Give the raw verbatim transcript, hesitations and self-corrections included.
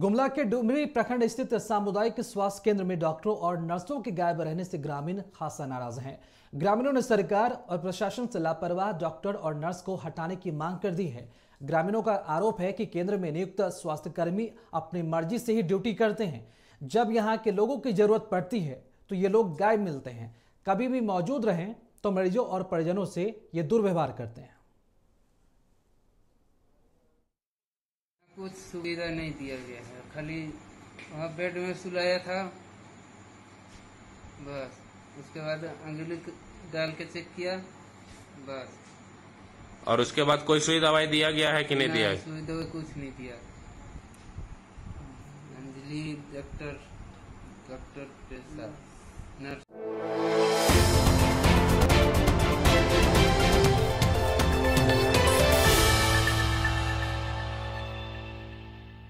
गुमला के डुमरी प्रखंड स्थित सामुदायिक स्वास्थ्य केंद्र में डॉक्टरों और नर्सों के गायब रहने से ग्रामीण खासा नाराज हैं। ग्रामीणों ने सरकार और प्रशासन से लापरवाह डॉक्टर और नर्स को हटाने की मांग कर दी है। ग्रामीणों का आरोप है कि केंद्र में नियुक्त स्वास्थ्यकर्मी अपनी मर्जी से ही ड्यूटी करते हैं। जब यहाँ के लोगों की जरूरत पड़ती है तो ये लोग गायब मिलते हैं। कभी भी मौजूद रहें तो मरीजों और परिजनों से ये दुर्व्यवहार करते हैं। कुछ सुविधा नहीं दिया गया है, खाली वहाँ बेड में सुलाया था बस। उसके बाद अंगुली डाल के चेक किया बस। और उसके बाद कोई सुई दवाई दिया गया है कि नहीं दिया है? सुई दवाई कुछ नहीं दिया। अंजलि डॉक्टर डॉक्टर के साथ